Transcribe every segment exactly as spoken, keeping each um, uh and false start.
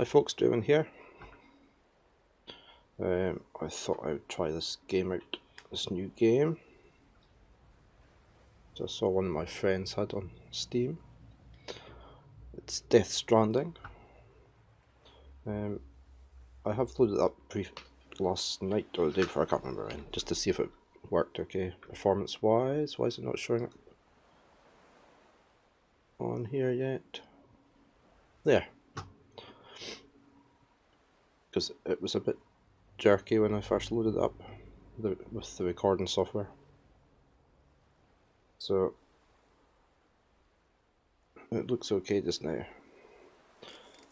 Hi folks, Draaven here. Um, I thought I would try this game out, this new game. So I saw one of my friends had on Steam. It's Death Stranding. Um, I have loaded it up pre last night or the day before, I can't remember when, just to see if it worked okay. Performance wise, why is it not showing up on here yet? There. Because it was a bit jerky when I first loaded it up the, with the recording software. So it looks okay just now.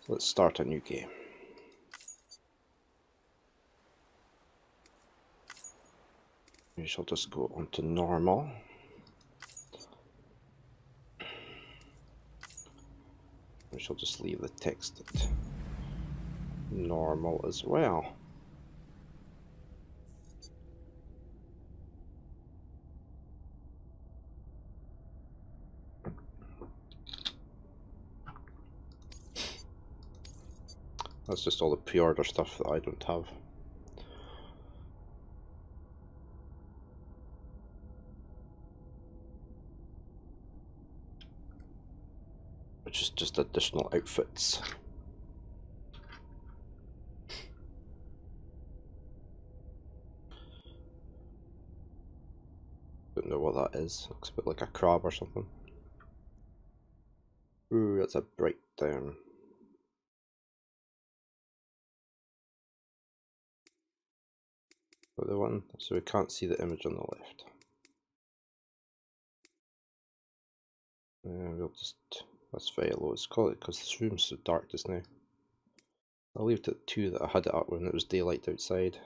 So let's start a new game. We shall just go on to normal. We shall just leave the text at normal as well. That's just all the pre-order stuff that I don't have. Which is just additional outfits. Don't know what that is. Looks a bit like a crab or something. Ooh, that's a breakdown. The one, so we can't see the image on the left. And we'll just, that's very low, let's call it, because this room's so dark just now. I'll leave it at two that I had it up when it was daylight outside.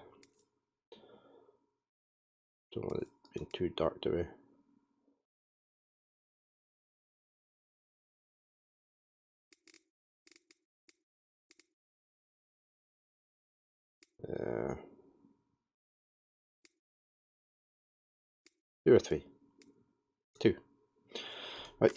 Don't want it being too dark, do we? Yeah. Two or three? Two. Right.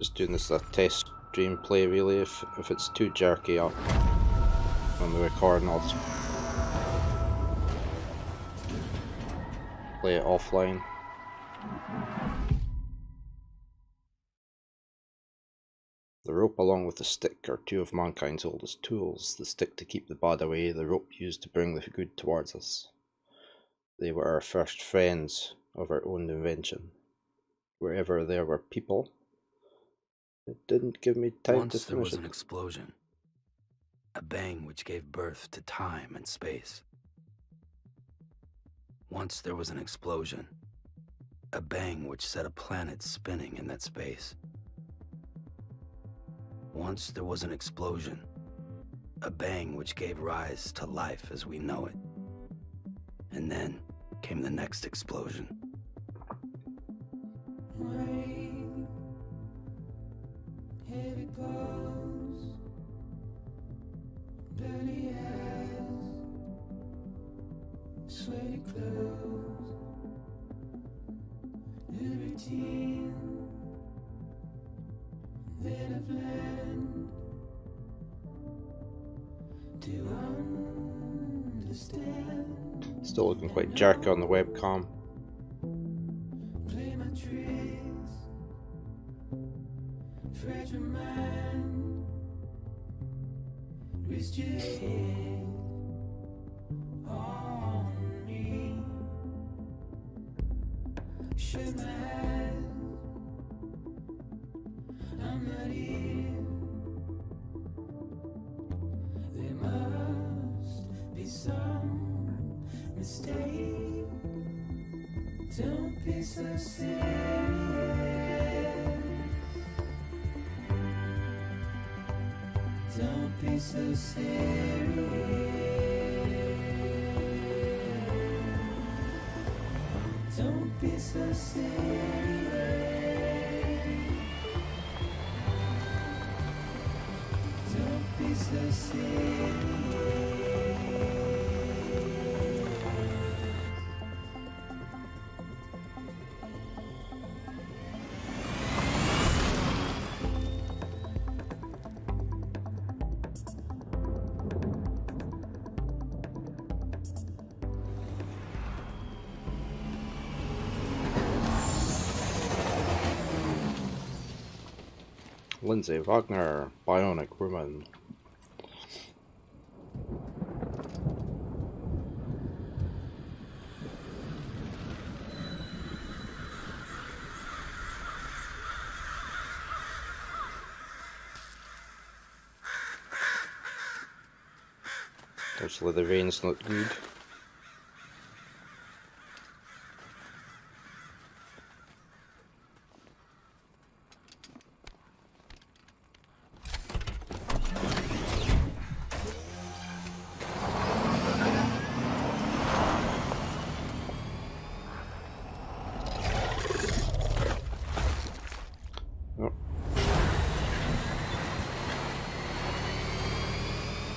Just doing this as a test stream play really. If, if it's too jerky up when we record, I'll play it offline. The rope along with the stick are two of mankind's oldest tools. The stick to keep the bad away, the rope used to bring the good towards us. They were our first friends of our own invention. Wherever there were people. It didn't give me time Once to finish. There was it. An explosion. A bang which gave birth to time and space. Once there was an explosion. A bang which set a planet spinning in that space. Once there was an explosion. A bang which gave rise to life as we know it. And then came the next explosion. Still looking quite jerky on the webcam. Play my tricks, fragile mind, risk your head on me. Shut my eyes, I'm not here. There must mistake. Don't be so serious. Don't be so serious. Don't be so serious. Don't be so serious. Lindsay Wagner, Bionic Woman. Those leather veins look good.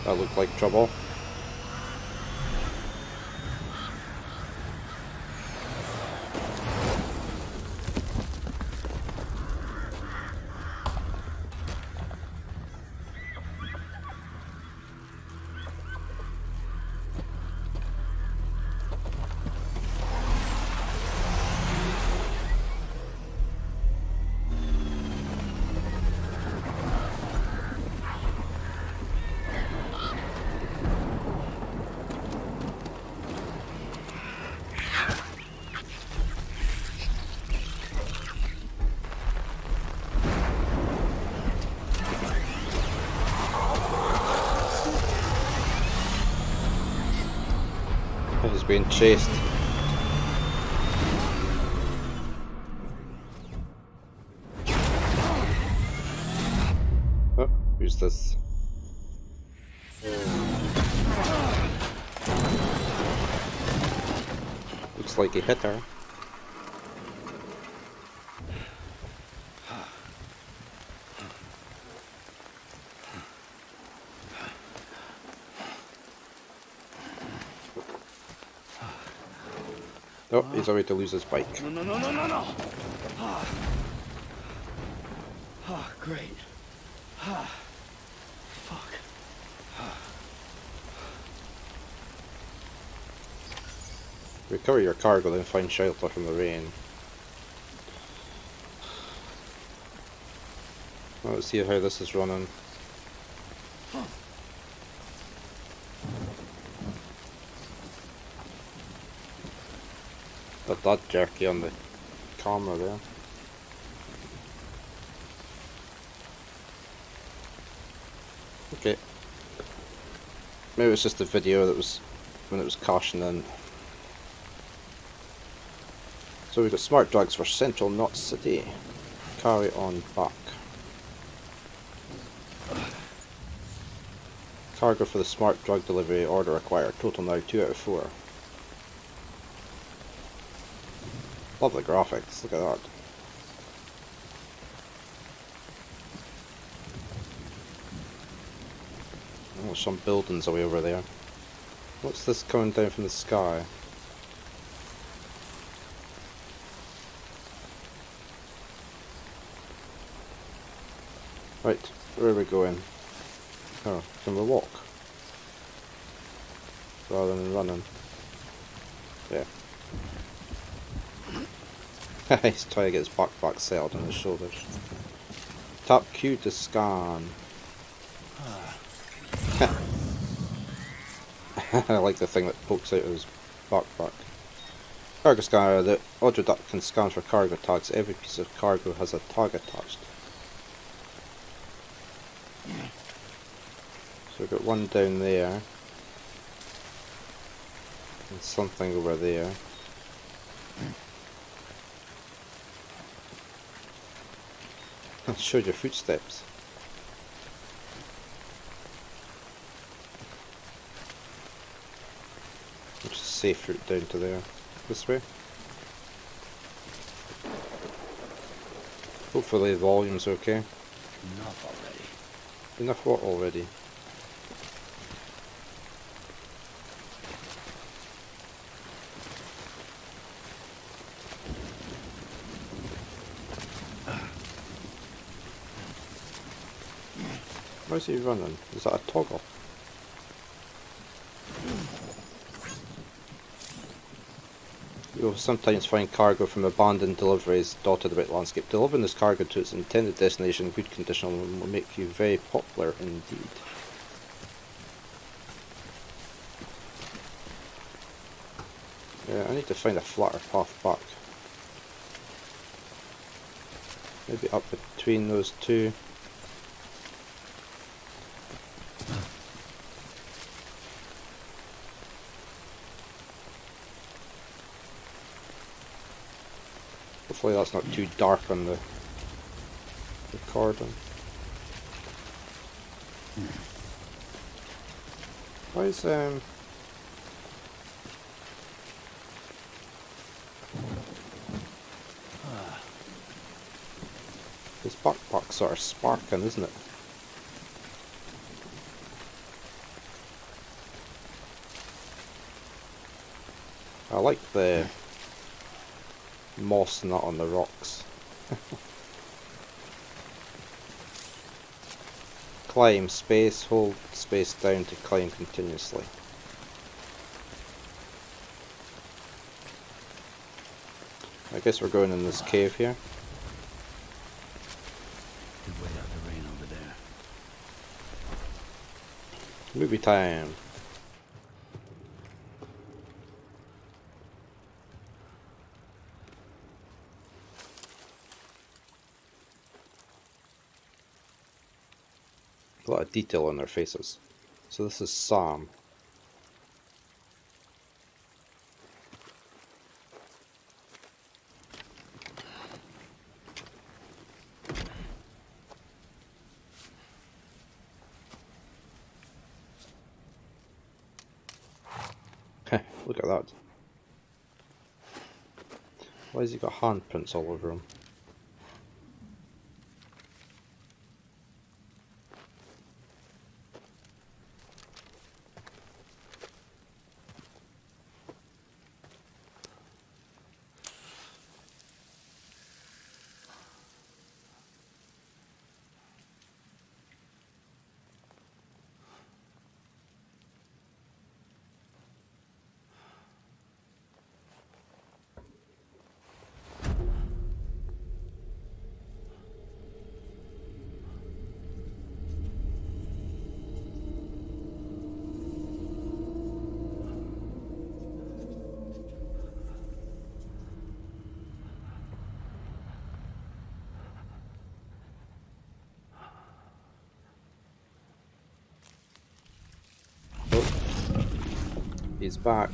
That looked like trouble. He's being chased. Oh, who's this? Looks like he hit her. Oh, he's about to lose his bike. No, no, no, no, no, no! Ah, ah great. Ah, fuck. Ah. Recover your cargo, then find shelter from the rain. Well, let's see how this is running. Got that jerky on the camera there. Okay. Maybe it's just the video that was when it was cashing in. So we've got smart drugs for Central Knot City. Carry on back. Cargo for the smart drug delivery order acquired. Total now two out of four. Love the graphics, look at that. Oh, there's some buildings away over there. What's this coming down from the sky? Right, where are we going? Oh, can we walk? Rather than running. Yeah. He's trying to get his backpack settled on his shoulders. Tap Q to scan. I like the thing that pokes out of his backpack. Cargo scanner. The AutoDuck can scan for cargo tags. Every piece of cargo has a tag attached. So we've got one down there. There's something over there. I'll show your footsteps. There's a safe route down to there. This way. Hopefully volume's okay. Enough already. Enough what already? Why is he running? Is that a toggle? You'll sometimes find cargo from abandoned deliveries dotted about landscape. Delivering this cargo to its intended destination in good condition will make you very popular indeed. Yeah, I need to find a flatter path back. Maybe up between those two. Hopefully that's not too dark on the recording. Why is um this backpack sort of sparking, isn't it? I like the moss not on the rocks. Climb space, hold space down to climb continuously. I guess we're going in this cave here. Could wait out the rain over there. Movie time. A lot of detail on their faces. So this is Sam. Look at that. Why has he got handprints all over him? He's back.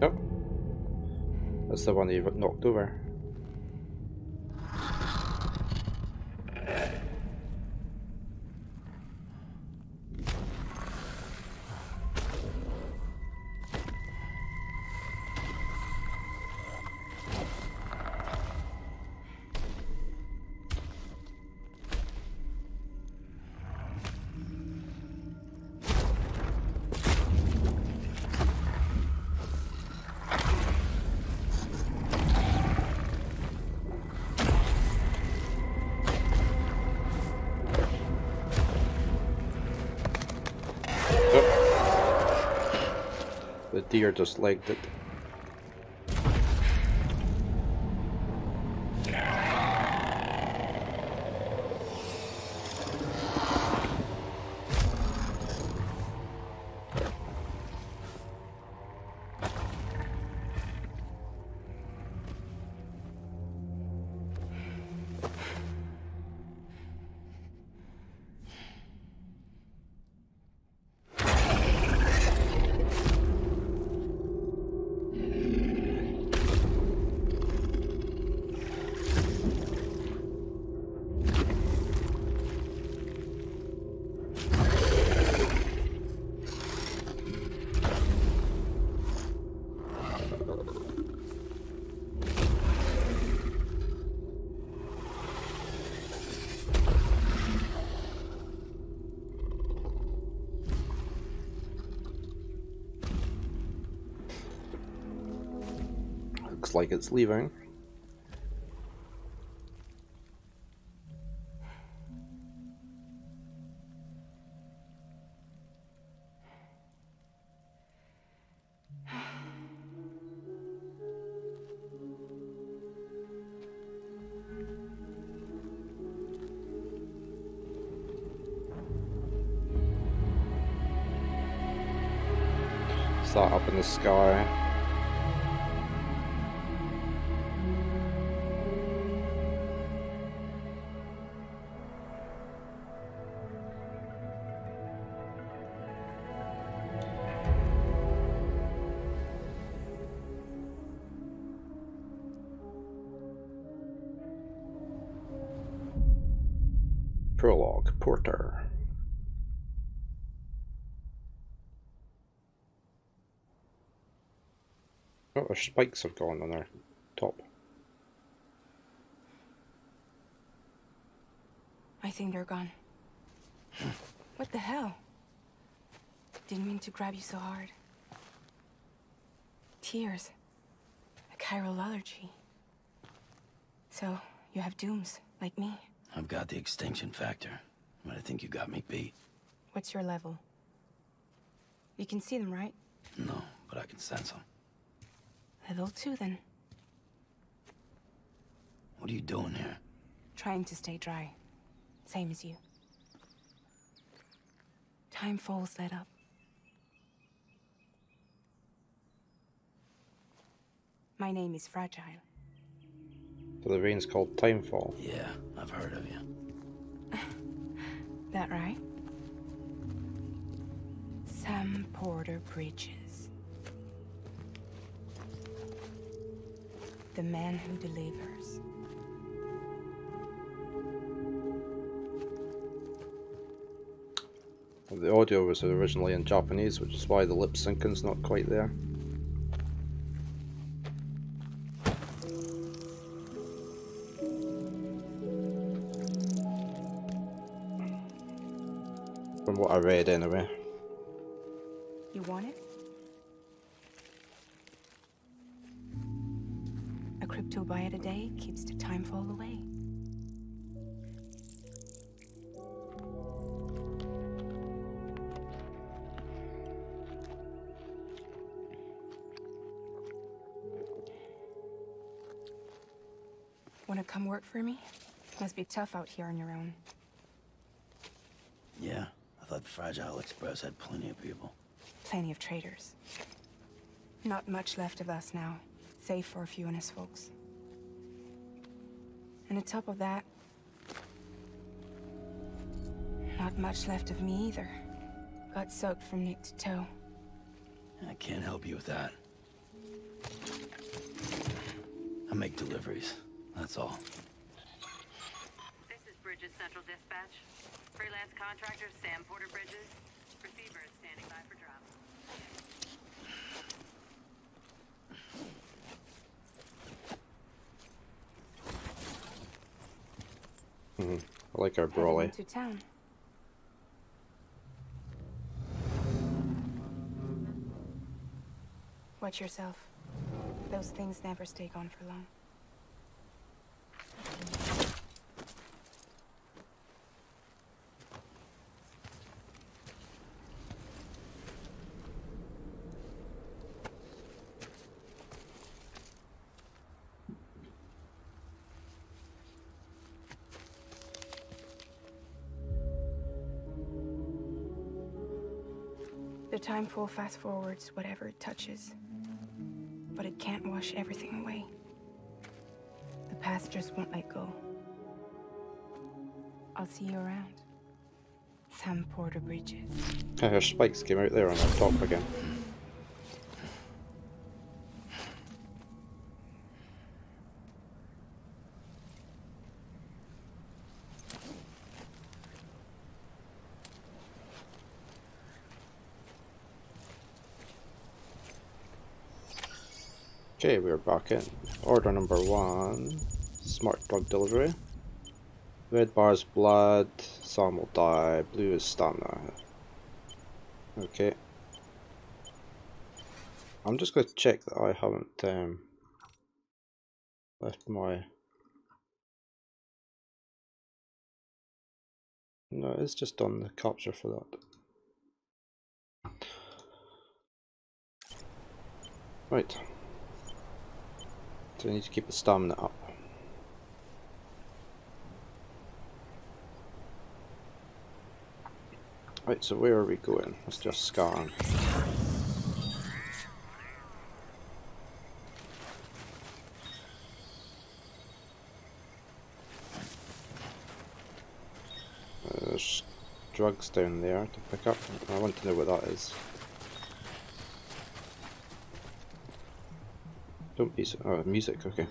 Yep. That's the one that you've knocked over. Deer just legged it. looks like it's leaving. That up in the sky. Prologue, Porter. Oh, their spikes have gone on their top. I think they're gone. What the hell? Didn't mean to grab you so hard. Tears. A chiral allergy. So, you have dooms, like me. I've got the extinction factor, but I think you got me beat. What's your level? You can see them, right? No, but I can sense them. Level two, then. What are you doing here? Trying to stay dry. Same as you. Timefall's let up. My name is Fragile. So the rain's called Timefall. Yeah, I've heard of you. That right? Sam Porter Bridges. The man who delivers. Well, the audio was originally in Japanese, which is why the lip syncing's not quite there. From what I read, anyway. You want it? Crypto buy it a day keeps the time fall away. Wanna come work for me? Must be tough out here on your own. Yeah, I thought Fragile Express had plenty of people. Plenty of traders. Not much left of us now. Save for a few honest folks. And on top of that, not much left of me either. Got soaked from neck to toe. I can't help you with that. I make deliveries, that's all. This is Bridges Central Dispatch. Freelance contractor Sam Porter Bridges. Receiver is standing by for Draaven. Mm-hmm. I like our brolly. To town. Watch yourself. Those things never stay gone for long. The timefall fast forwards whatever it touches, but it can't wash everything away. The past just won't let go. I'll see you around. Sam Porter Bridges. Oh, her spikes came out there on the top again. Okay, we're back in. Order number one, smart drug delivery. Red bar is blood, Sam will die, blue is stamina. Okay. I'm just going to check that I haven't um, left my... No, it's just done the capture for that. Right. So we need to keep the stamina up. Right, so where are we going? Let's just scan. There's drugs down there to pick up. I want to know what that is. Don't be so... Oh, music, okay.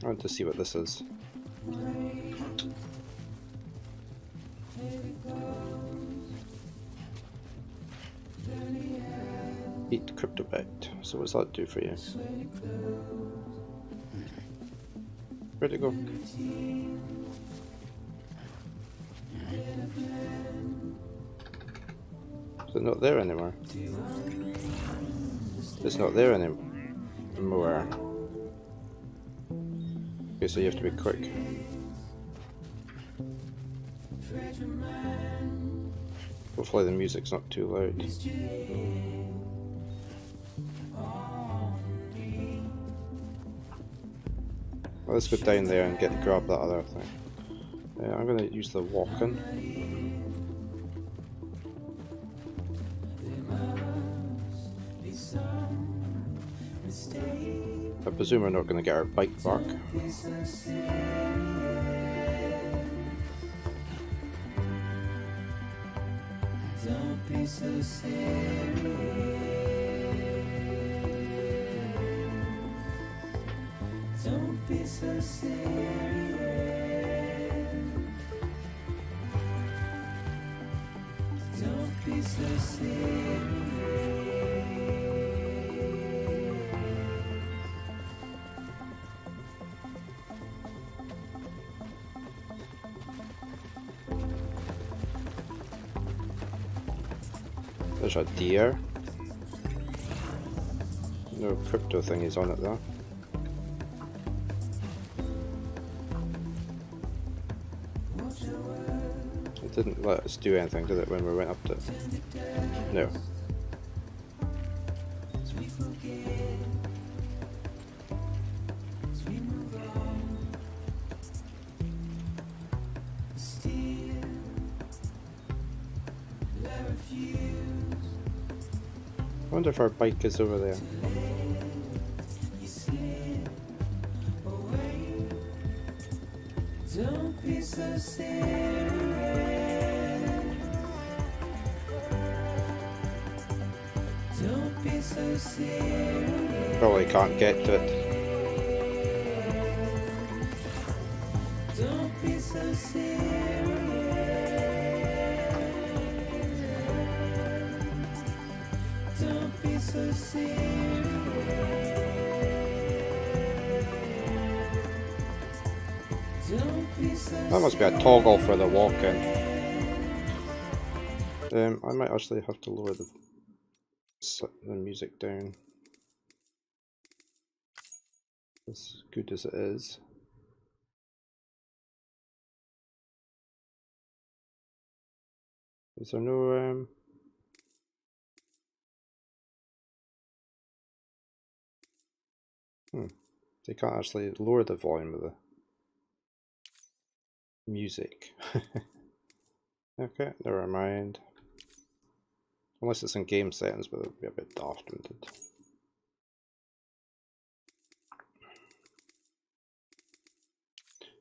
I want to see what this is. Eat Cryptobite. So what's that do for you? Where'd it go? Is it not there anymore? It's not there anymore. Okay, so you have to be quick. Hopefully the music's not too loud. Well, let's go down there and get grab that other thing. Yeah, I'm going to use the walk-in. I presume we're not going to get our bike back. Don't be so serious. Don't be so serious. Don't be so serious. There's a deer. No crypto thingies on it though. It didn't let us do anything, did it, when we went up to it? No. I wonder if our bike is over there. Don't be so serious. Don't be so serious. Probably can't get to it. Don't be so serious. So that must be a toggle for the walk-in. Um, I might actually have to lower the, the music down. As good as it is. Is there no... Um, Hmm. They can't actually lower the volume of the music. Okay, never mind. Unless it's in game settings, but it would be a bit daft, wouldn't it?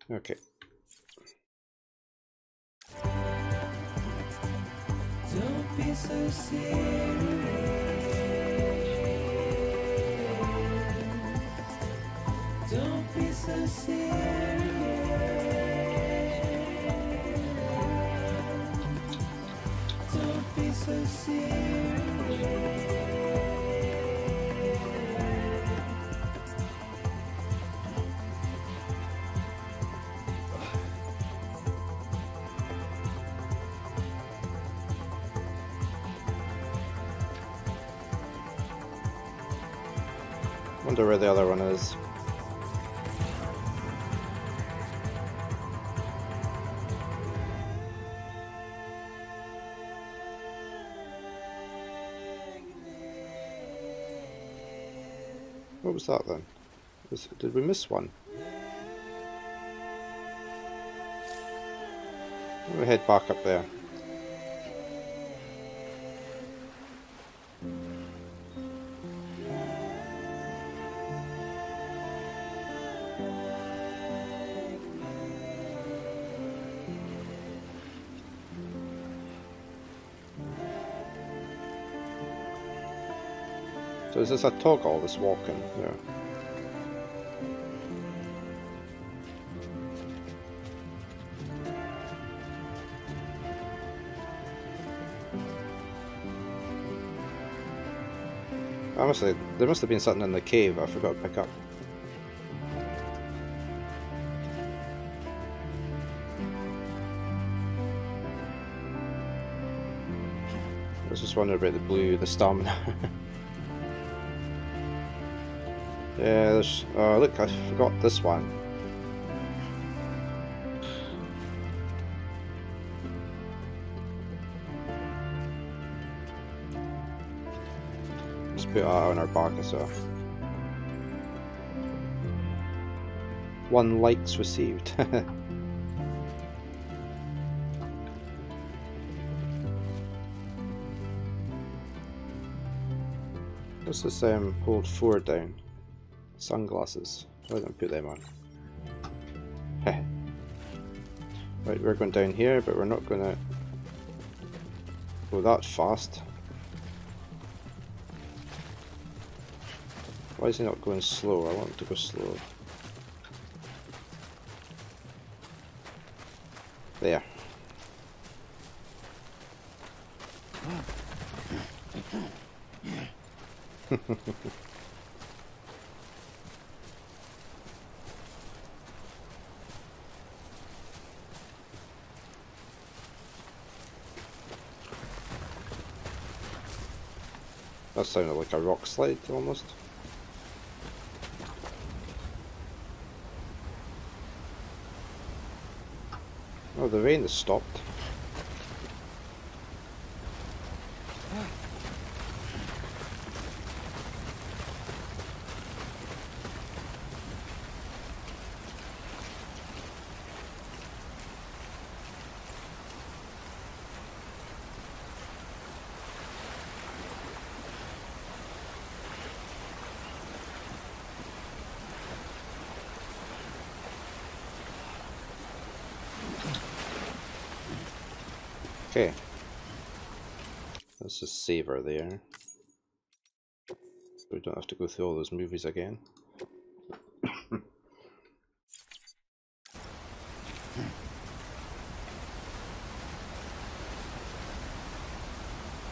Okay. Don't be so serious. Don't be so serious. Don't be so serious. wonder where the other one is. What was that then? Was, did we miss one? We'll head back up there. So is this a toggle, this walking? Yeah. Honestly, there must have been something in the cave I forgot to pick up. I was just wondering about the blue, the stamina. Yeah, there's... Oh, look, I forgot this one. Let's put that on our back as well. One light's received. Let's just um, hold four down. Sunglasses. Why don't I put them on? Heh. Right, we're going down here, but we're not going to go that fast. Why is he not going slow? I want him to go slow. There. That sounded like a rock slide, almost. Oh, the rain has stopped. Okay, let's just save her there. We don't have to go through all those movies again.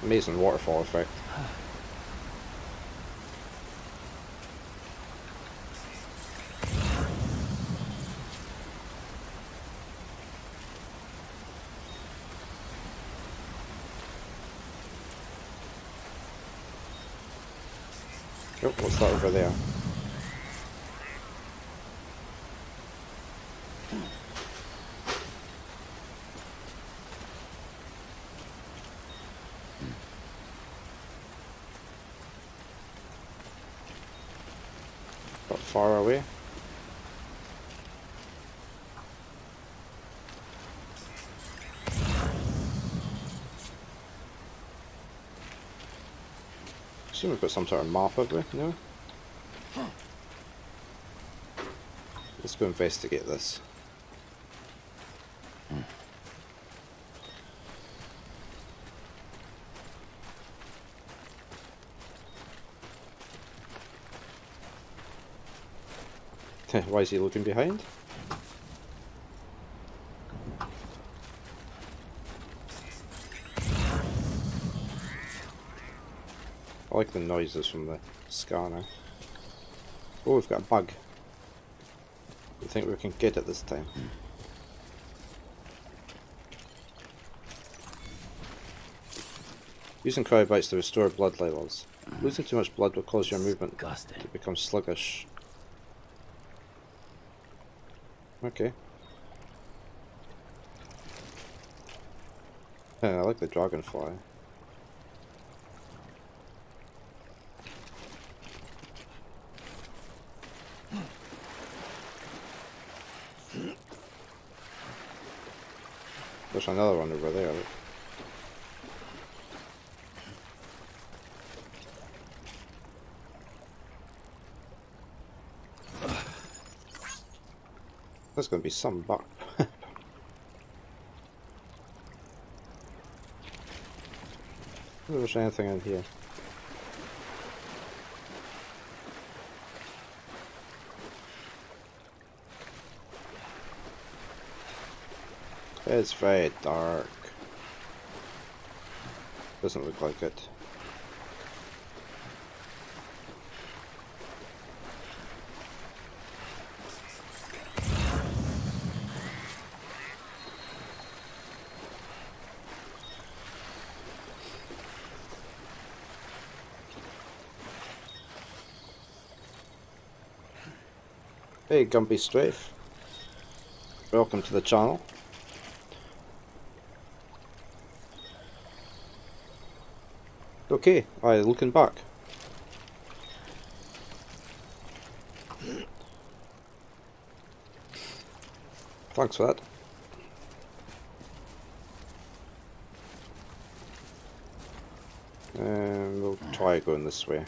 Amazing waterfall effect. Oh, what's that over there? Not far away. I assume we've got some sort of map, have we? No? Let's go investigate this. Why is he looking behind? I like the noises from the scanner. Oh, we've got a bug. I think we can get it this time. Using cryobites to restore blood levels. Losing too much blood will cause your movement to become sluggish. Okay. Yeah, I like the dragonfly. There's another one over there. There's going to be some buck. There's anything in here. It's very dark. Doesn't look like it. Hey Gumpy Strafe, welcome to the channel. Okay, I right, looking back. Thanks for that. And we'll try going this way.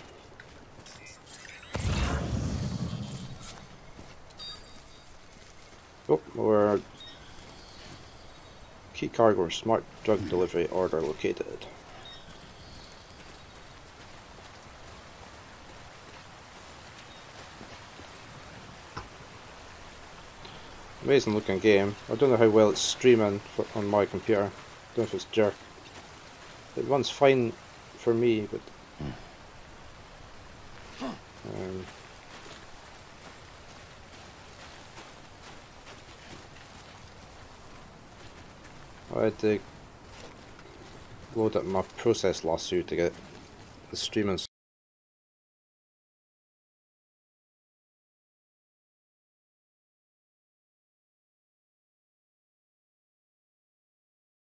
Oh, we're key cargo or smart drug delivery order located. Amazing looking game. I don't know how well it's streaming for, on my computer. Don't know if it's jerk. It runs fine for me, but um, I had to load up my process lasso to get the streaming